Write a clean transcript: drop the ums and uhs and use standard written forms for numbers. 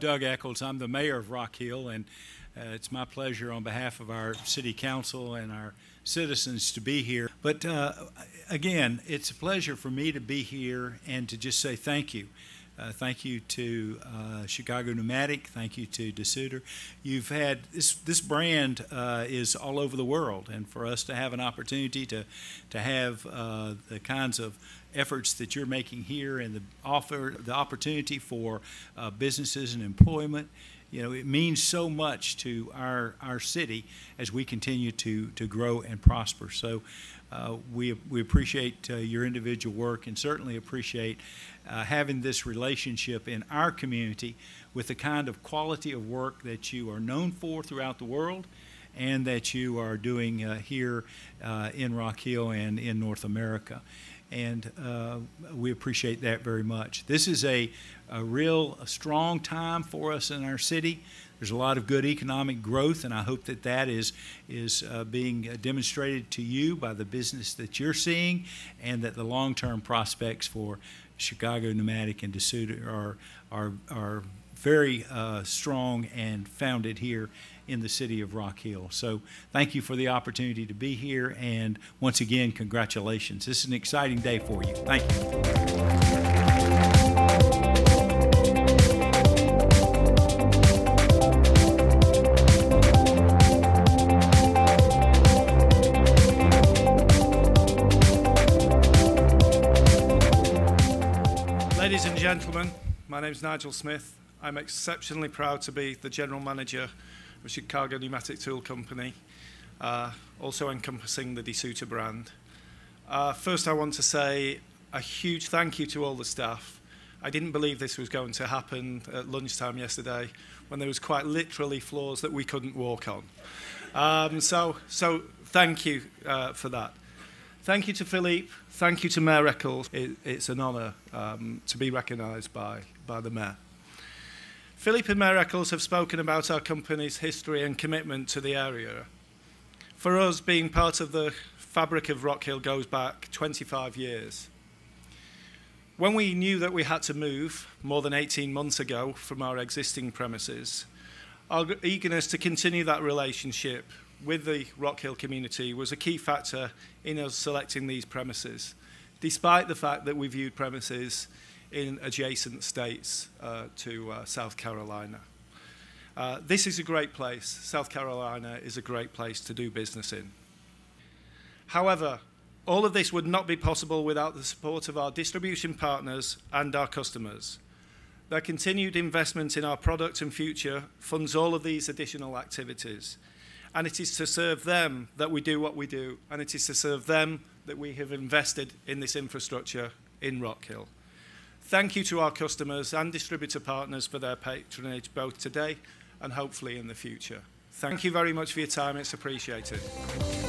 Doug Eccles. I'm the mayor of Rock Hill, and it's my pleasure on behalf of our city council and our citizens to be here. But again, it's a pleasure for me to be here and to just say thank you. Thank you to Chicago Pneumatic. Thank you to Desoutter. You've had this brand is all over the world, and for us to have an opportunity to have the kinds of efforts that you're making here, and the opportunity for businesses and employment, you know, it means so much to our city as we continue to grow and prosper. So we appreciate your individual work, and certainly appreciate having this relationship in our community with the kind of quality of work that you are known for throughout the world, and that you are doing here in Rock Hill and in North America. And we appreciate that very much. This is a real strong time for us in our city. There's a lot of good economic growth, and I hope that that is being demonstrated to you by the business that you're seeing, and that the long-term prospects for Chicago Pneumatic and Desoutter are very strong and founded here in the city of Rock Hill. So thank you for the opportunity to be here, and once again, congratulations. This is an exciting day for you. Thank you. Ladies and gentlemen, my name is Nigel Smith. I'm exceptionally proud to be the General Manager of Chicago Pneumatic Tool Company, also encompassing the Desoutter brand. First, I want to say a huge thank you to all the staff. I didn't believe this was going to happen at lunchtime yesterday, when there was quite literally floors that we couldn't walk on. So thank you for that. Thank you to Philippe. Thank you to Mayor Eccles. It's an honour to be recognised by the Mayor. Philippe and Mayor Eccles have spoken about our company's history and commitment to the area. For us, being part of the fabric of Rock Hill goes back 25 years. When we knew that we had to move more than 18 months ago from our existing premises, our eagerness to continue that relationship with the Rock Hill community was a key factor in us selecting these premises, despite the fact that we viewed premises in adjacent states to South Carolina. This is a great place. South Carolina is a great place to do business in. However, all of this would not be possible without the support of our distribution partners and our customers. Their continued investment in our product and future funds all of these additional activities. And it is to serve them that we do what we do, and it is to serve them that we have invested in this infrastructure in Rock Hill. Thank you to our customers and distributor partners for their patronage, both today and hopefully in the future. Thank you very much for your time. It's appreciated.